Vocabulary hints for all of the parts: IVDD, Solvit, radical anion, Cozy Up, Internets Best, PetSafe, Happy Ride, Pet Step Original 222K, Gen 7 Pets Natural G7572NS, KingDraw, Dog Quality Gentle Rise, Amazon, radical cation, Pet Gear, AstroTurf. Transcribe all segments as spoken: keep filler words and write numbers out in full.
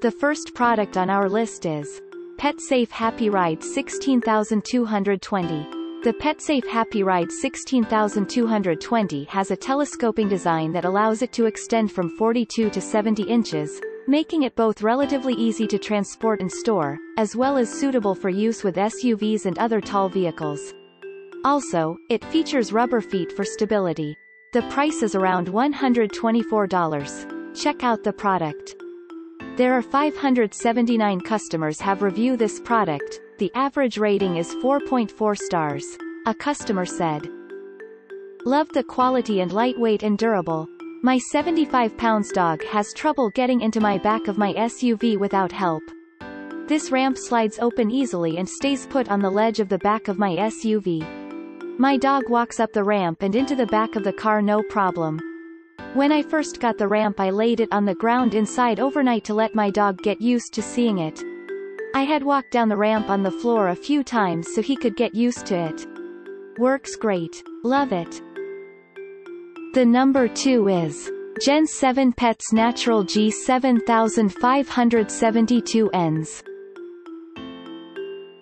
The first product on our list is PetSafe Happy Ride sixteen thousand two hundred twenty. The PetSafe Happy Ride sixteen thousand two hundred twenty has a telescoping design that allows it to extend from forty-two to seventy inches, making it both relatively easy to transport and store, as well as suitable for use with S U Vs and other tall vehicles. Also, it features rubber feet for stability. The price is around one hundred twenty-four dollars. Check out the product. There are five hundred seventy-nine customers have reviewed this product. The average rating is four point four stars. A customer said, "Love the quality and lightweight and durable. My seventy-five pound dog has trouble getting into my back of my S U V without help. This ramp slides open easily and stays put on the ledge of the back of my S U V. My dog walks up the ramp and into the back of the car no problem. When I first got the ramp, I laid it on the ground inside overnight to let my dog get used to seeing it. I had walked down the ramp on the floor a few times so he could get used to it. Works great. Love it." The number two is Gen seven Pets Natural G seven five seven two N S.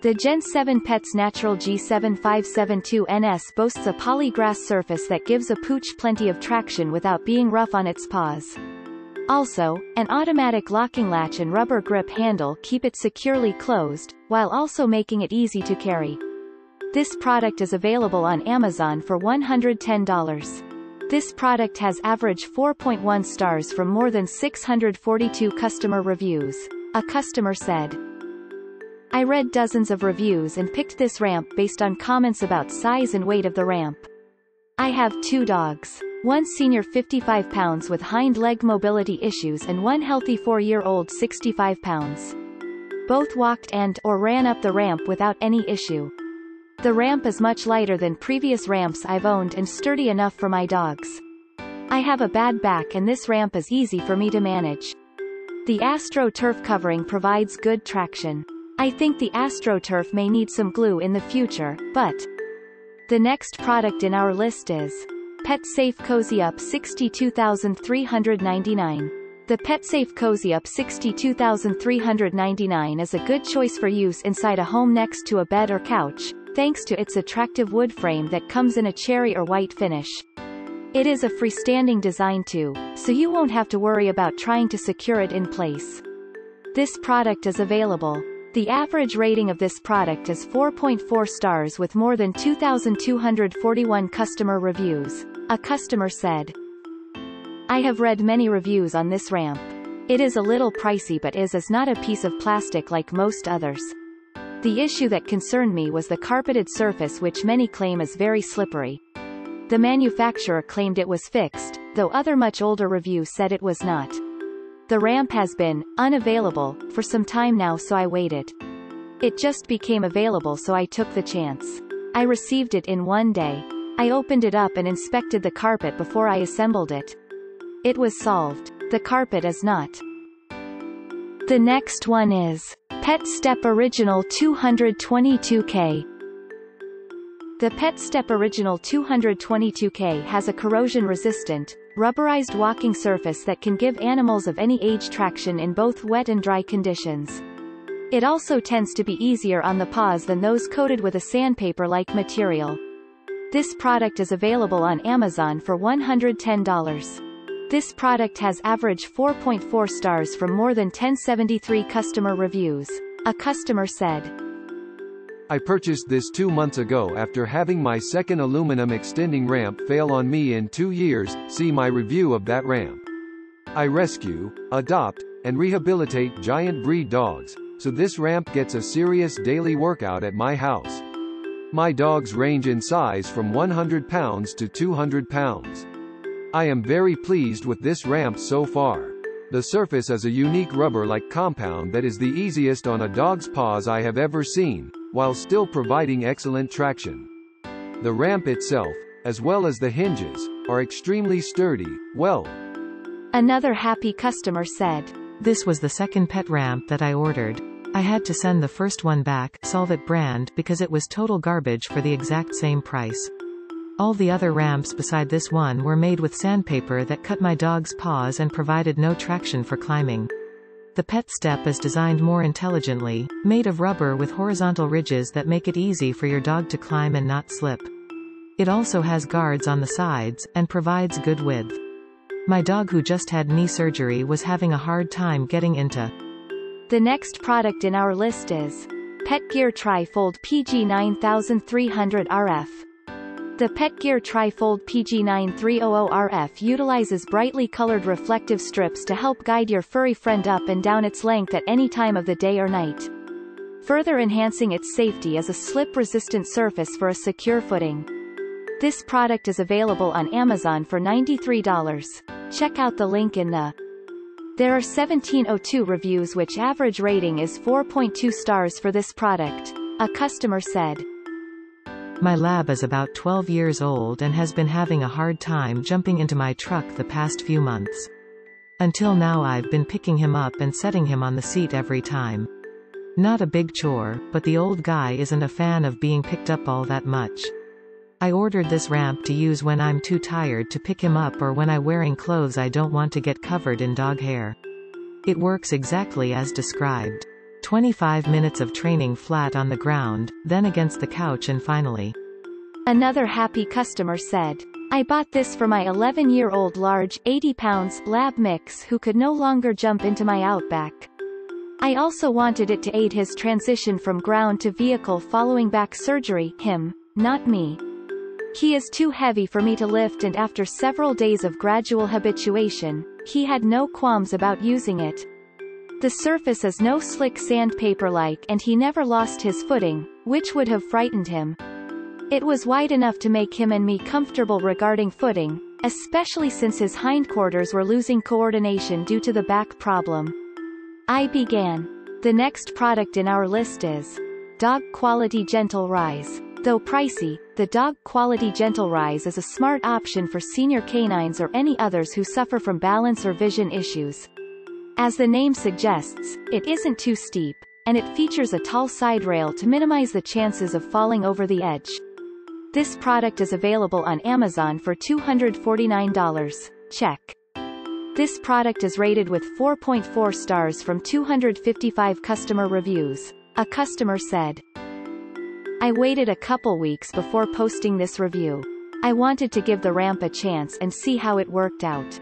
The Gen seven Pets Natural G seven five seven two N S boasts a polygrass surface that gives a pooch plenty of traction without being rough on its paws. Also, an automatic locking latch and rubber grip handle keep it securely closed, while also making it easy to carry. This product is available on Amazon for one hundred ten dollars. This product has average four point one stars from more than six hundred forty-two customer reviews. A customer said, "I read dozens of reviews and picked this ramp based on comments about size and weight of the ramp. I have two dogs. One senior fifty-five pounds with hind leg mobility issues and one healthy four-year-old sixty-five pounds. Both walked and or ran up the ramp without any issue. The ramp is much lighter than previous ramps I've owned and sturdy enough for my dogs. I have a bad back and this ramp is easy for me to manage. The AstroTurf covering provides good traction. I think the AstroTurf may need some glue in the future, but..." The next product in our list is PetSafe CozyUp sixty-two thousand three hundred ninety-nine. The PetSafe CozyUp sixty-two thousand three hundred ninety-nine is a good choice for use inside a home next to a bed or couch, thanks to its attractive wood frame that comes in a cherry or white finish. It is a freestanding design too, so you won't have to worry about trying to secure it in place. This product is available. The average rating of this product is four point four stars with more than two thousand two hundred forty-one customer reviews. A customer said, "I have read many reviews on this ramp. It is a little pricey but is, is not a piece of plastic like most others. The issue that concerned me was the carpeted surface which many claim is very slippery. The manufacturer claimed it was fixed, though other much older reviews said it was not. The ramp has been unavailable for some time now, so I waited. It just became available, so I took the chance. I received it in one day. I opened it up and inspected the carpet before I assembled it. It was solved. The carpet is not." The next one is Pet Step Original two twenty-two K. The Pet Step Original two twenty-two K has a corrosion-resistant, rubberized walking surface that can give animals of any age traction in both wet and dry conditions. It also tends to be easier on the paws than those coated with a sandpaper-like material. This product is available on Amazon for one hundred ten dollars. This product has average four point four stars from more than one thousand seventy-three customer reviews. A customer said, "I purchased this two months ago after having my second aluminum extending ramp fail on me in two years, see my review of that ramp. I rescue, adopt, and rehabilitate giant breed dogs, so this ramp gets a serious daily workout at my house. My dogs range in size from one hundred pounds to two hundred pounds. I am very pleased with this ramp so far. The surface is a unique rubber-like compound that is the easiest on a dog's paws I have ever seen, while still providing excellent traction. The ramp itself, as well as the hinges, are extremely sturdy, well." Another happy customer said, "This was the second pet ramp that I ordered. I had to send the first one back, Solvit brand, because it was total garbage for the exact same price. All the other ramps beside this one were made with sandpaper that cut my dog's paws and provided no traction for climbing. The Pet Step is designed more intelligently, made of rubber with horizontal ridges that make it easy for your dog to climb and not slip. It also has guards on the sides, and provides good width. My dog who just had knee surgery was having a hard time getting into. The next product in our list is Pet Gear Tri-Fold P G nine three hundred R F. The Pet Gear Tri-Fold P G nine three hundred R F utilizes brightly colored reflective strips to help guide your furry friend up and down its length at any time of the day or night. Further enhancing its safety is a slip-resistant surface for a secure footing. This product is available on Amazon for ninety-three dollars. Check out the link in the... There are seventeen oh two reviews, which average rating is four point two stars for this product. A customer said, "My lab is about twelve years old and has been having a hard time jumping into my truck the past few months. Until now I've been picking him up and setting him on the seat every time. Not a big chore, but the old guy isn't a fan of being picked up all that much. I ordered this ramp to use when I'm too tired to pick him up or when I'm wearing clothes I don't want to get covered in dog hair. It works exactly as described. twenty-five minutes of training flat on the ground, then against the couch and finally." Another happy customer said, "I bought this for my eleven-year-old large, eighty pounds, lab mix who could no longer jump into my Outback. I also wanted it to aid his transition from ground to vehicle following back surgery, him, not me. He is too heavy for me to lift, and after several days of gradual habituation, he had no qualms about using it. The surface is no slick sandpaper-like and he never lost his footing, which would have frightened him. It was wide enough to make him and me comfortable regarding footing, especially since his hindquarters were losing coordination due to the back problem." I began. The next product in our list is Dog Quality Gentle Rise. Though pricey, the Dog Quality Gentle Rise is a smart option for senior canines or any others who suffer from balance or vision issues. As the name suggests, it isn't too steep, and it features a tall side rail to minimize the chances of falling over the edge. This product is available on Amazon for two hundred forty-nine dollars. Check. This product is rated with four point four stars from two hundred fifty-five customer reviews. A customer said, "I waited a couple weeks before posting this review. I wanted to give the ramp a chance and see how it worked out.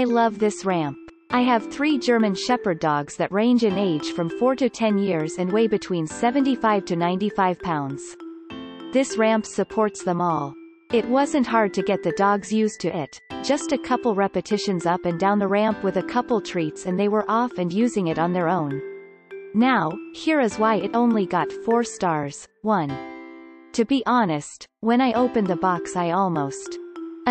I love this ramp. I have three German Shepherd dogs that range in age from four to ten years and weigh between seventy-five to ninety-five pounds. This ramp supports them all. It wasn't hard to get the dogs used to it, just a couple repetitions up and down the ramp with a couple treats and they were off and using it on their own. Now, here is why it only got four stars. one. To be honest, when I opened the box I almost..."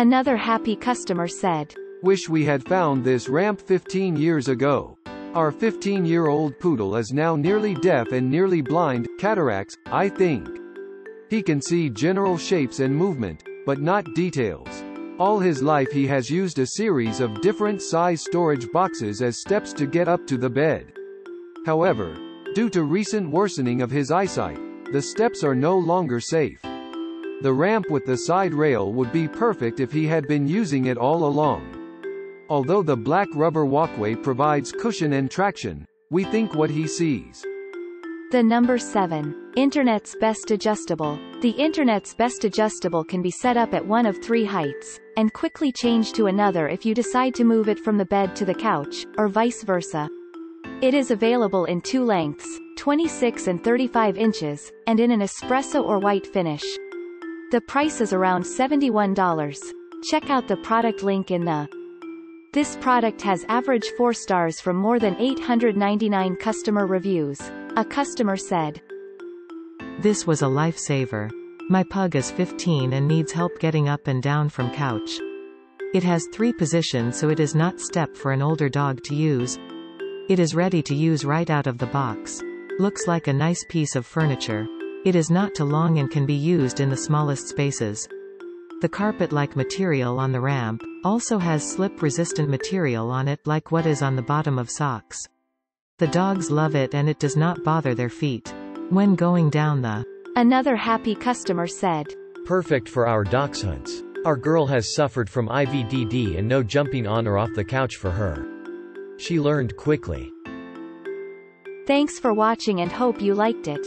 Another happy customer said, "Wish we had found this ramp fifteen years ago. Our fifteen-year-old poodle is now nearly deaf and nearly blind, cataracts, I think. He can see general shapes and movement, but not details. All his life he has used a series of different size storage boxes as steps to get up to the bed. However, due to recent worsening of his eyesight, the steps are no longer safe. The ramp with the side rail would be perfect if he had been using it all along. Although the black rubber walkway provides cushion and traction, we think what he sees." The number seven. Internets Best Adjustable. The Internets Best Adjustable can be set up at one of three heights, and quickly changed to another if you decide to move it from the bed to the couch, or vice versa. It is available in two lengths, twenty-six and thirty-five inches, and in an espresso or white finish. The price is around seventy-one dollars. Check out the product link in the... This product has average four stars from more than eight hundred ninety-nine customer reviews. A customer said, "This was a lifesaver. My pug is fifteen and needs help getting up and down from couch. It has three positions so it is not step for an older dog to use. It is ready to use right out of the box. Looks like a nice piece of furniture. It is not too long and can be used in the smallest spaces. The carpet-like material on the ramp also has slip-resistant material on it like what is on the bottom of socks. The dogs love it and it does not bother their feet when going down the..." Another happy customer said, "Perfect for our dachshunds hunts. Our girl has suffered from I V D D and no jumping on or off the couch for her. She learned quickly. Thanks for watching and hope you liked it.